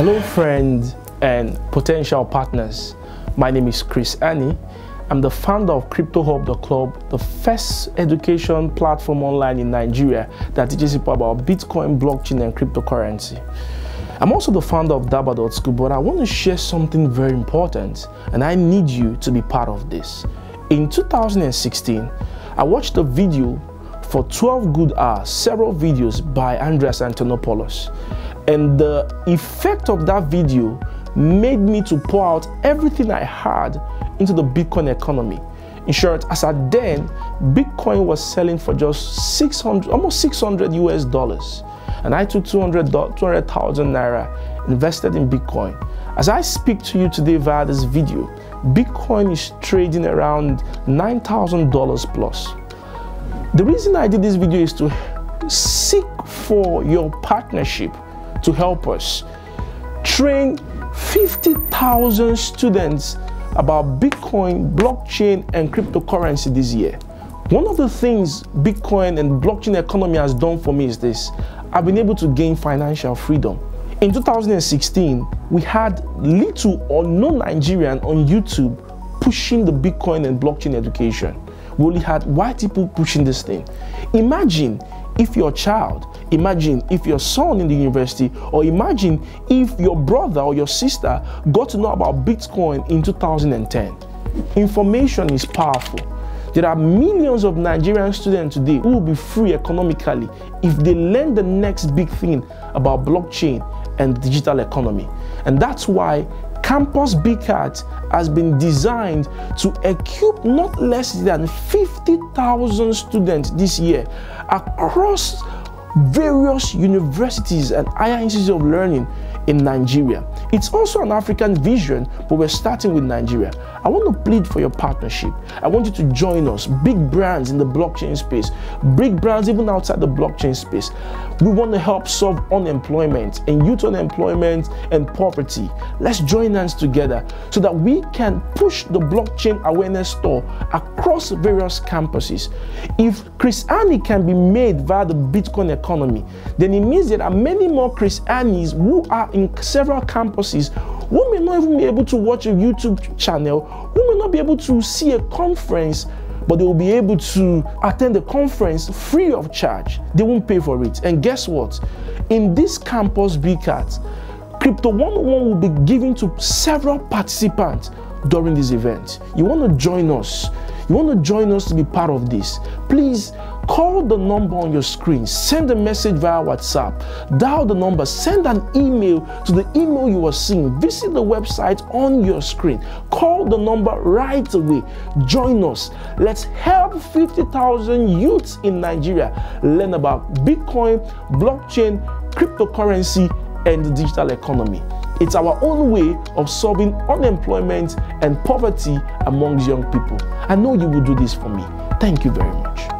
Hello friends and potential partners, my name is Chris Ani. I'm the founder of Cryptohub.club, the first education platform online in Nigeria that teaches people about Bitcoin, blockchain and cryptocurrency. I'm also the founder of Daba.School, but I want to share something very important and I need you to be part of this. In 2016, I watched a video for 12 good hours, several videos by Andreas Antonopoulos. And the effect of that video made me to pour out everything I had into the Bitcoin economy. In short, as at then, Bitcoin was selling for just almost 600 US dollars. And I took 200,000 Naira, invested in Bitcoin. As I speak to you today via this video, Bitcoin is trading around $9,000 plus. The reason I did this video is to seek for your partnership to help us train 50,000 students about Bitcoin, blockchain, and cryptocurrency this year. One of the things Bitcoin and blockchain economy has done for me is this: I've been able to gain financial freedom. In 2016, we had little or no Nigerian on YouTube pushing the Bitcoin and blockchain education. We only had white people pushing this thing. Imagine if your child, imagine if your son in the university, or imagine if your brother or your sister got to know about Bitcoin in 2010. Information is powerful. There are millions of Nigerian students today who will be free economically if they learn the next big thing about blockchain and digital economy. And that's why Campus BCAT has been designed to equip not less than 50,000 students this year across various universities and higher institutes of learning in Nigeria. It's also an African vision, but we're starting with Nigeria. I want to plead for your partnership. I want you to join us, big brands in the blockchain space, big brands even outside the blockchain space. We want to help solve unemployment and youth unemployment and poverty. Let's join hands together so that we can push the blockchain awareness store across various campuses. If Chris Ani can be made via the Bitcoin economy, then it means there are many more Chris Anis who are in several campuses who may not even be able to watch a YouTube channel, who may not be able to see a conference, but they will be able to attend the conference free of charge. They won't pay for it. And guess what? In this Campus BCAT, Crypto101 will be given to several participants during this event. You want to join us? You want to join us to be part of this? Please call the number on your screen, send a message via WhatsApp, dial the number, send an email to the email you are seeing, visit the website on your screen, call the number right away, join us. Let's help 50,000 youths in Nigeria learn about Bitcoin, blockchain, cryptocurrency, and the digital economy. It's our own way of solving unemployment and poverty amongst young people. I know you will do this for me. Thank you very much.